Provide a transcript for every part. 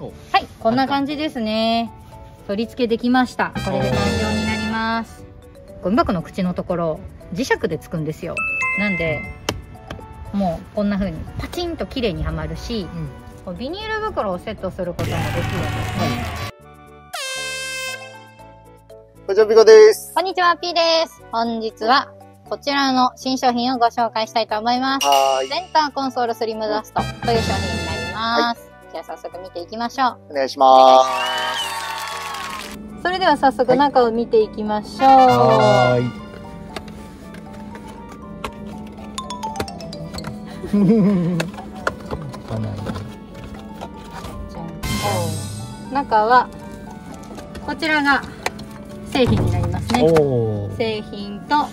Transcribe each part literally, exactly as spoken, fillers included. はい、こんな感じですね。取り付けできました。これで完了になります。ゴミ箱の口のところ磁石でつくんですよ。なんでもうこんな風にパチンと綺麗にはまるし、うん、ビニール袋をセットすることもできるんですね。こんにちは、ピコです。こんにちは、ピーです。本日はこちらの新商品をご紹介したいと思います。センターコンソールスリムダストという商品になります。はい、じゃあ早速見ていきましょう。お願いします。それでは早速中を見ていきましょう。はい。中はこちらが製品になりますね。製品と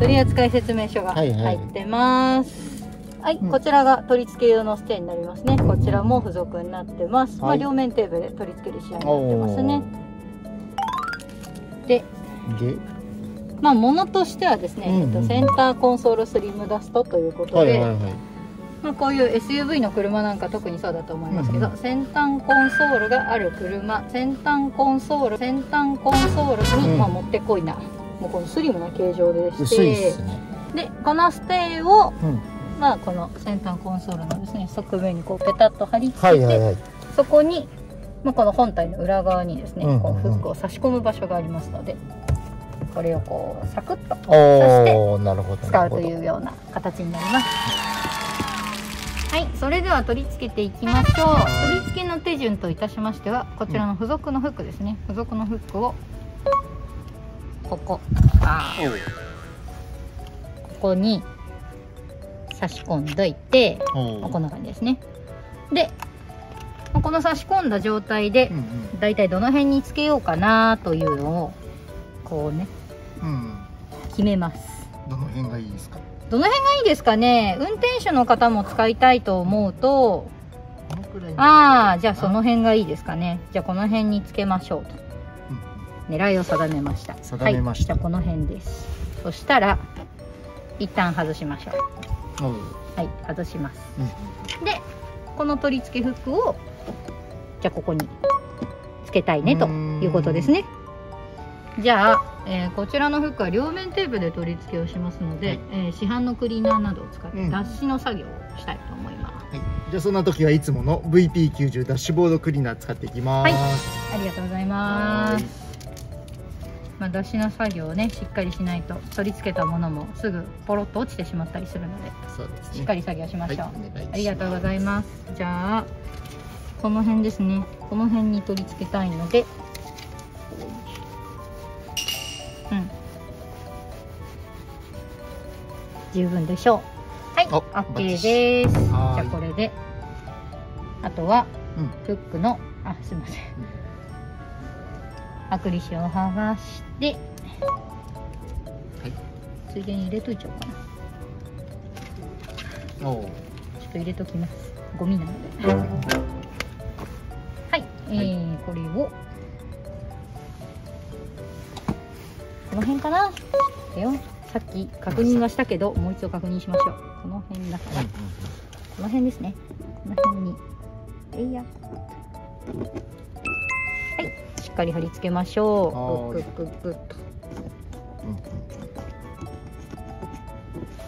取扱説明書が入ってます。はい、はい、こちらが取り付け用のステーになりますね。こちらも付属になってます。はい、まあ両面テーブルで取り付ける仕様になってますね。で、で。まあものとしてはですね、うん、うん、センターコンソールスリムダストということで、まあこういう エスユーブイ の車なんか特にそうだと思いますけど、うん、うん、先端コンソールがある車、先端コンソール、先端コンソールに、うん、まあもってこいな、もうこのスリムな形状でして、ね、でこのステーを、うん、まあこの先端コンソールのですね側面にこうペタッと貼り付けて、そこにまあこの本体の裏側にですね、こうフックを差し込む場所がありますので。これをこうサクッと刺して使うというような形になります。はい、それでは取り付けていきましょう。取り付けの手順といたしましては、こちらの付属のフックですね。付属のフックをここ、あここに差し込んどいて、こんな感じですね。で、この差し込んだ状態でだいたいどの辺につけようかなというのをこうね、うん、決めます。どの辺がいいですか。どの辺がいいですかね。運転手の方も使いたいと思うと、ああ、じゃあその辺がいいですかね。じゃあこの辺につけましょうと、うん、狙いを定めました。定めました。はい、じゃあこの辺です。そしたら一旦外しましょう。うん、はい、外します。うん、で、この取り付けフックをじゃあここにつけたいねということですね。じゃあ、えー、こちらのフックは両面テープで取り付けをしますので、はい、えー、市販のクリーナーなどを使って脱脂の作業をしたいと思います。うん、はい、じゃあそんな時はいつもの ブイピーきゅうじゅう ダッシュボードクリーナー使っていきます。はい、ありがとうございます。まあ、脱脂の作業をねしっかりしないと取り付けたものもすぐポロッと落ちてしまったりするので、そうですね、しっかり作業しましょう。はい、ありがとうございます。じゃあこの辺ですね。この辺に取り付けたいので。うん、十分でしょう。はい、OK です。じゃあこれで、あとはフックの、うん、あ、すみません、うん、アクリル紙を剥がして、はい、ついでに入れといちゃおうかな。おー、ちょっと入れときます。ゴミなので。うん、はい、えー、はい、これを。この辺かな。だよ。さっき確認はしたけど、もう一度確認しましょう。この辺だから。この辺ですね。この辺に。えいや。はい、しっかり貼り付けましょう。グッグッグッと。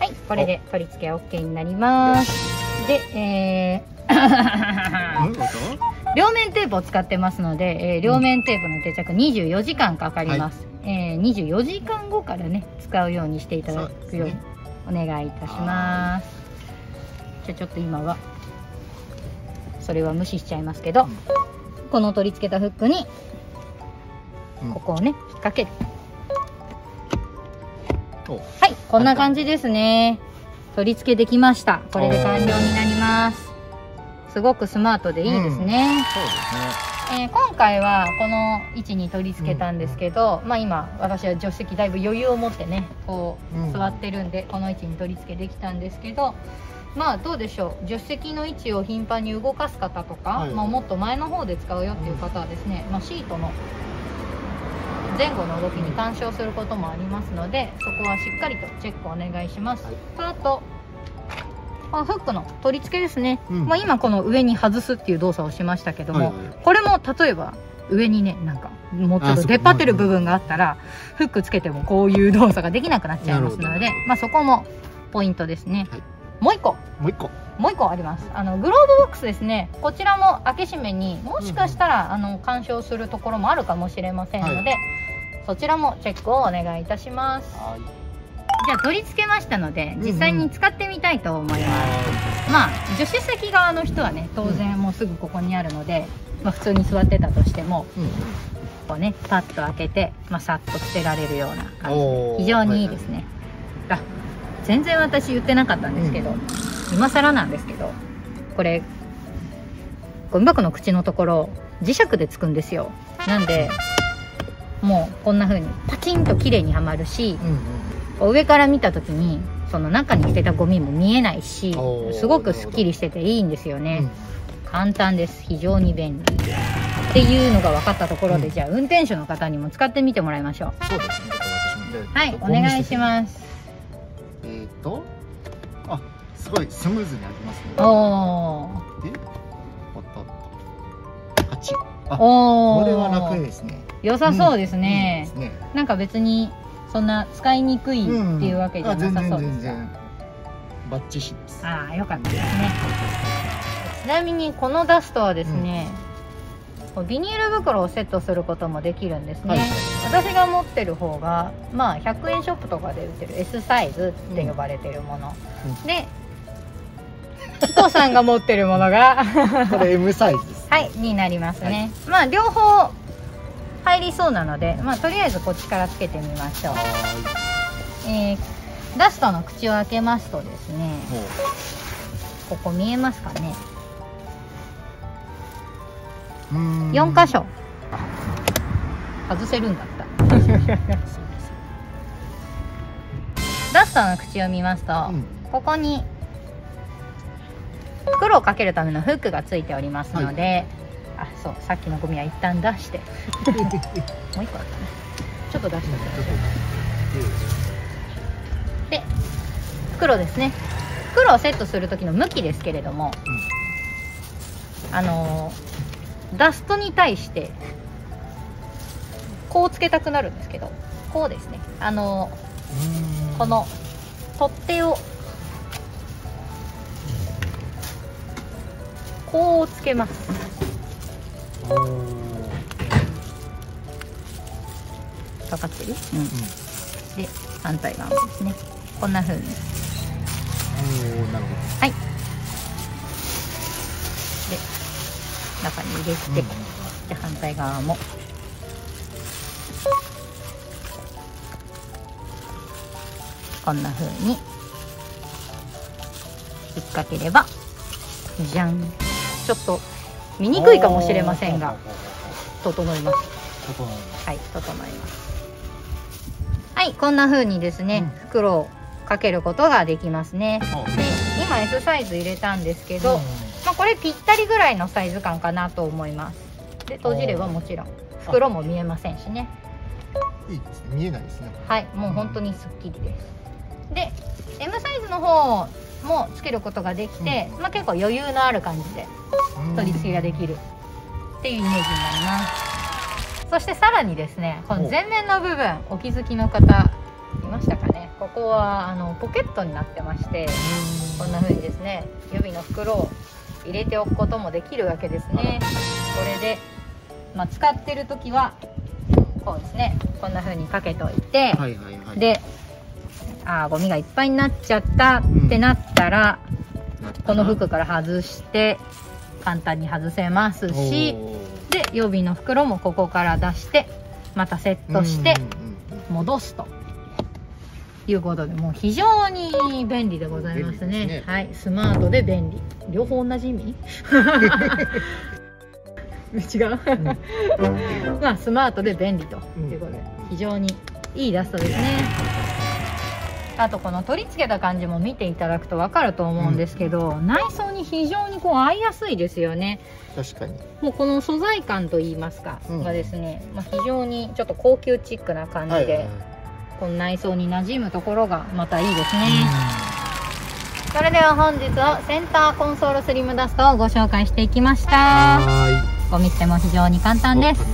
はい、これで取り付けは OK になります。で、えー、両面テープを使ってますので、えー、両面テープの定着にじゅうよじかんかかります。はい、えー、にじゅうよじかんごからね使うようにしていただくようにお願いいたします。じゃあちょっと今はそれは無視しちゃいますけど、うん、この取り付けたフックにここをね、うん、引っ掛ける。はい、こんな感じですね。取り付けできました。これで完了になります。すごくスマートでいいですね、うん、そうですね。えー、今回はこの位置に取り付けたんですけど、うん、まあ今私は助手席だいぶ余裕を持ってねこう座ってるんで、この位置に取り付けできたんですけど、まあどうでしょう。助手席の位置を頻繁に動かす方とか、はい、まあもっと前の方で使うよっていう方はですね、まあ、シートの前後の動きに干渉することもありますので、そこはしっかりとチェックをお願いします。はい、あとあ、フックの取り付けですね、うん、まあ今この上に外すっていう動作をしましたけども、はいはい、これも例えば上にね、なんかもうちょっと出っ張ってる部分があったらフックつけてもこういう動作ができなくなっちゃいますので、まあそこもポイントですね。はい、もう一個もう一個もう一個あります。あのグローブボックスですね。こちらも開け閉めにもしかしたらあの干渉するところもあるかもしれませんので、はい、そちらもチェックをお願いいたします。はい、じゃあ取り付けましたので実際に使ってみたいと思います。うんうん、まあ助手席側の人はね当然もうすぐここにあるので、まあ、普通に座ってたとしても、うん、こうねパッと開けて、まあ、さっと捨てられるような感じで非常にいいですね。はいはい、あ、全然私言ってなかったんですけど、うん、今更なんですけどこれゴミ箱の口のところ磁石でつくんですよ。なんでもうこんな風にパキンと綺麗にはまるし、うんうん、上から見た時にその中に捨てたゴミも見えないしすごくすっきりしてていいんですよね。うん、簡単です。非常に便利っていうのが分かったところで、うん、じゃあ運転手の方にも使ってみてもらいましょう。そうですね、はい、お願いします。えっとあ、すごいスムーズに開きますね。おーでパチッ。あ、これは楽ですね。良さそうですね。なんか別にそんな使いにくいっていうわけじゃなさそうですが、バッチシです。ああ、よかったですね。ちなみにこのダストはですね、うん、ビニール袋をセットすることもできるんですね。はい、私が持ってる方がまあひゃくえんショップとかで売ってる S サイズって呼ばれてるもの、うんうん、で紀子さんが持ってるものがこれ エム サイズです、ね、はい、になりますね。はい、まあ両方入りそうなので、まあ、とりあえずこっちからつけてみましょう。えー、ダストの口を開けますとですね、ここ見えますかね、よんかしょ外せるんだったダストの口を見ますと、うん、ここに袋をかけるためのフックがついておりますので、はい、あ、そう、さっきのゴミは一旦出してもう一個あったね。ちょっと出しておで、袋ですね。袋をセットする時の向きですけれども、うん、あのダストに対してこうつけたくなるんですけど、こうですね、あのこの取っ手をこうつけます。かかってる、うん、で反対側もですね、こんな風に、はい、で中に入れて、うん、で反対側もこんな風に引っ掛ければじゃん。ちょっと見にくいかもしれませんが整います。整いますはい、整います。はい、こんな風にですね、うん、袋をかけることができますね。うん、で今 S サイズ入れたんですけど、うん、まあこれぴったりぐらいのサイズ感かなと思います。で閉じればもちろん袋も見えませんしね。いいですね、見えないですね。はい、もう本当にすっきりです。うん、で エム サイズの方もつけることができて、うん、まあ結構余裕のある感じで取り付けができるっていうイメージになります。そしてさらにですね、この前面の部分お気づきの方いましたかね。ここはあのポケットになってまして、こんな風にですね予備の袋を入れておくこともできるわけですね。これで、まあ、使ってる時はこうですね、こんな風にかけておいて、で、あーゴミがいっぱいになっちゃったってなったら、うん、この服から外して簡単に外せますし、で予備の袋もここから出してまたセットして戻すということで、もう非常に便利でございますね。ね、はい、スマートで便利、両方同じ意味違うまあスマートで便利ということで、非常にいいダストですね。あとこの取り付けた感じも見ていただくと分かると思うんですけど、うん、内装に非常にこう合いやすいですよね。確かにもうこの素材感といいますか、うん、がですね、まあ、非常にちょっと高級チックな感じでこの内装に馴染むところがまたいいですね。それでは本日はセンターコンソールスリムダストをご紹介していきました。ゴミ捨ても非常に簡単です。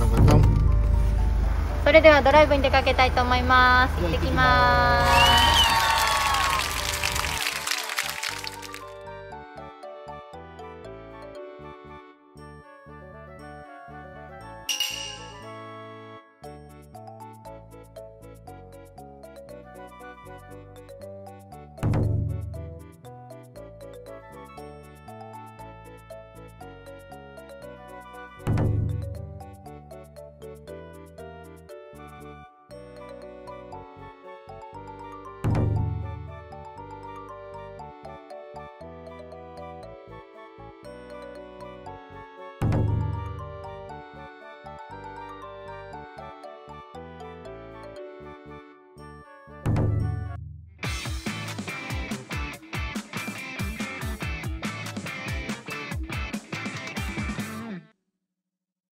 それではドライブに出かけたいと思います。行ってきます。